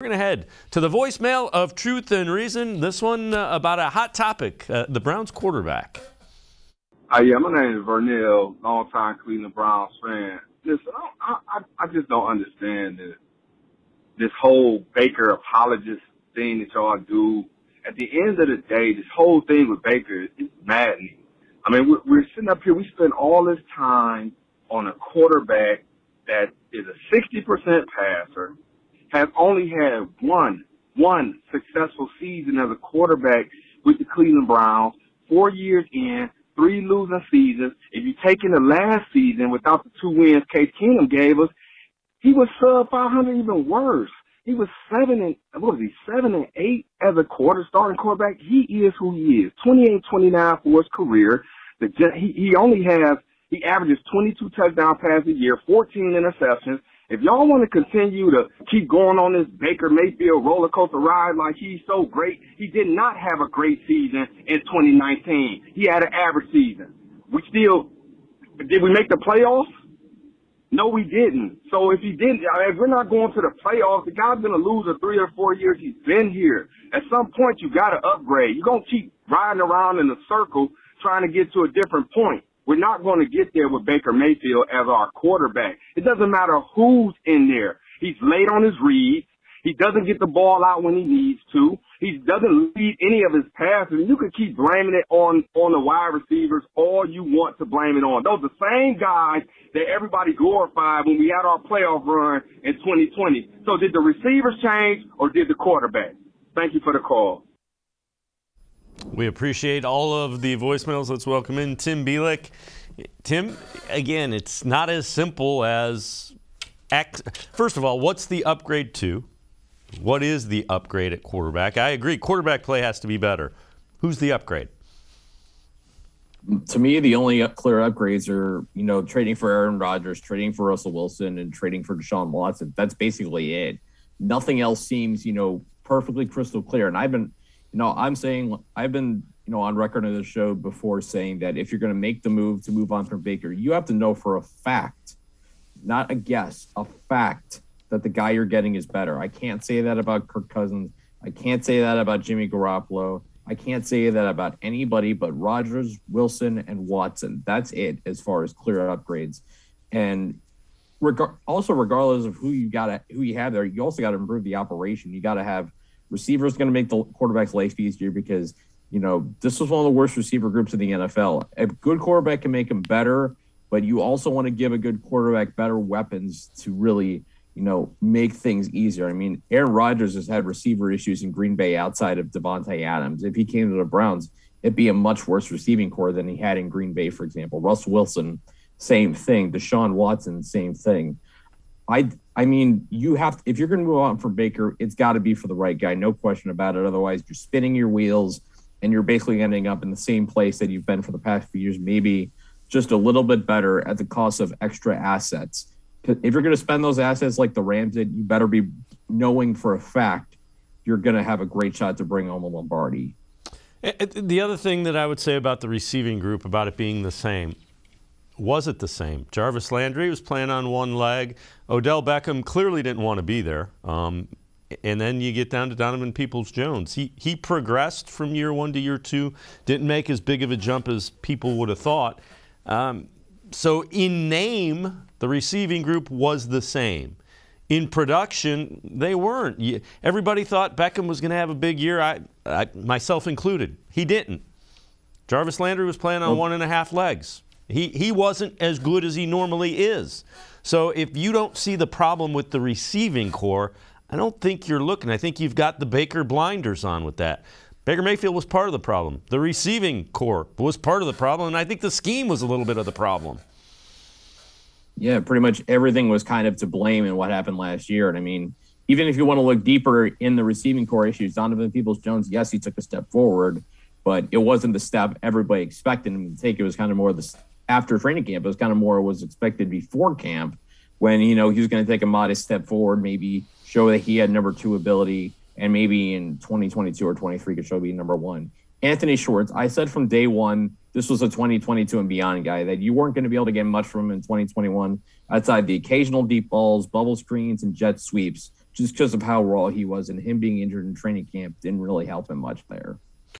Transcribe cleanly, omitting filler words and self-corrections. We're going to head to the voicemail of Truth and Reason. This one about a hot topic, the Browns quarterback. Yeah, my name is Verniel, longtime Cleveland Browns fan. Listen, I just don't understand this whole Baker apologist thing that y'all do. At the end of the day, this whole thing with Baker is maddening. I mean, we're sitting up here, we spend all this time on a quarterback that is a 60% passer, have only had one successful season as a quarterback with the Cleveland Browns, 4 years in, 3 losing seasons. If you take in the last season without the 2 wins Case Keenum gave us, he was sub 500, even worse. He was 7-8 as a starting quarterback. He is who he is. 28-29 for his career. He averages 22 touchdown passes a year, 14 interceptions. If y'all want to continue to keep going on this Baker Mayfield roller coaster ride like he's so great, he did not have a great season in 2019. He had an average season. Did we make the playoffs? No, we didn't. So if we're not going to the playoffs, the guy's going to lose the 3 or 4 years he's been here. At some point, you got to upgrade. You're going to keep riding around in a circle trying to get to a different point. We're not going to get there with Baker Mayfield as our quarterback. It doesn't matter who's in there. He's late on his reads. He doesn't get the ball out when he needs to. He doesn't lead any of his passes. You can keep blaming it on the wide receivers all you want to blame it on. Those are the same guys that everybody glorified when we had our playoff run in 2020. So did the receivers change or did the quarterback? Thank you for the call. We appreciate all of the voicemails. Let's welcome in Tim Bielik. Tim, again, it's not as simple as first of all, what's the upgrade to? What is the upgrade at quarterback? I agree, quarterback play has to be better. Who's the upgrade? To me, the only clear upgrades are, you know, trading for Aaron Rodgers, trading for Russell Wilson, and trading for Deshaun Watson. That's basically it. Nothing else seems, you know, perfectly crystal clear. And I've been on record on this show before saying that if you're going to make the move to move on from Baker, you have to know for a fact, not a guess, a fact that the guy you're getting is better. I can't say that about Kirk Cousins. I can't say that about Jimmy Garoppolo. I can't say that about anybody but Rodgers, Wilson, and Watson. That's it as far as clear upgrades. And regardless of who you have there, you also got to improve the operation. You got to have receivers going to make the quarterback's life easier because, you know, this was one of the worst receiver groups in the NFL. A good quarterback can make them better, but you also want to give a good quarterback better weapons to really, you know, make things easier. I mean, Aaron Rodgers has had receiver issues in Green Bay outside of Davante Adams. If he came to the Browns, it'd be a much worse receiving core than he had in Green Bay, for example. Russell Wilson, same thing. Deshaun Watson, same thing. I mean, you have to, if you're going to move on from Baker, it's got to be for the right guy, no question about it. Otherwise, you're spinning your wheels and you're basically ending up in the same place that you've been for the past few years, maybe just a little bit better at the cost of extra assets. If you're going to spend those assets like the Rams did, you better be knowing for a fact you're going to have a great shot to bring home a Lombardi. The other thing that I would say about the receiving group, about it being the same, was it the same? Jarvis Landry was playing on one leg. Odell Beckham clearly didn't want to be there. And then you get down to Donovan Peoples-Jones. He progressed from year 1 to year 2, didn't make as big of a jump as people would have thought. So in name, the receiving group was the same. In production, they weren't. Everybody thought Beckham was going to have a big year, I myself included. He didn't. Jarvis Landry was playing on 1.5 legs. He wasn't as good as he normally is. So if you don't see the problem with the receiving core, I don't think you're looking. I think you've got the Baker blinders on with that. Baker Mayfield was part of the problem. The receiving core was part of the problem, and I think the scheme was a little bit of the problem. Yeah, pretty much everything was kind of to blame in what happened last year. And I mean, even if you want to look deeper in the receiving core issues, Donovan Peoples-Jones, yes, he took a step forward, but it wasn't the step everybody expected him to take. It was kind of more the after training camp. It was kind of more was expected before camp when, you know, he was going to take a modest step forward, maybe show that he had number 2 ability, and maybe in 2022 or 23 could show be number 1. Anthony Schwartz, I said from day 1, this was a 2022 and beyond guy, that you weren't going to be able to get much from him in 2021 outside the occasional deep balls, bubble screens, and jet sweeps. just because of how raw he was, and him being injured in training camp didn't really help him much there.